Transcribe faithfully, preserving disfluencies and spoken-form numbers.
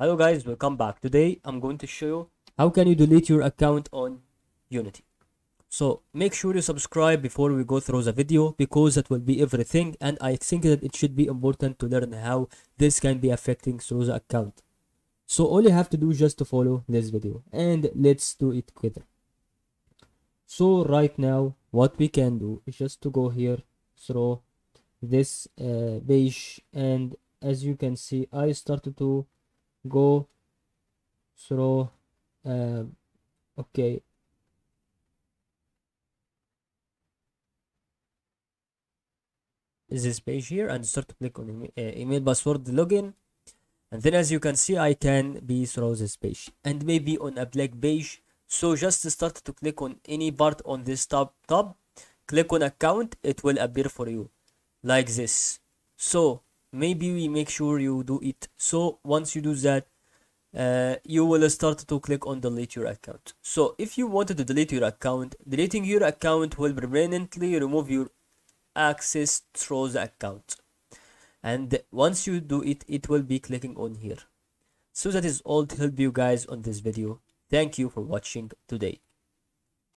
Hello guys, welcome back. Today I'm going to show you how can you delete your account on Unity. So make sure you subscribe before we go through the video, because that will be everything, and I think that it should be important to learn how this can be affecting through the account. So all you have to do is just to follow this video, and let's do it together. So right now what we can do is just to go here through this uh, page, and as you can see I started to go through uh, okay this page here and start to click on email, uh, email password login, and then as you can see I can be through this page and maybe on a black page. So just start to click on any part on this tab tab click on account, it will appear for you like this. So maybe we make sure you do it. So once you do that, uh, you will start to click on delete your account. So if you wanted to delete your account, deleting your account will permanently remove your access through the account, and once you do it, it will be clicking on here. So that is all to help you guys on this video. Thank you for watching today.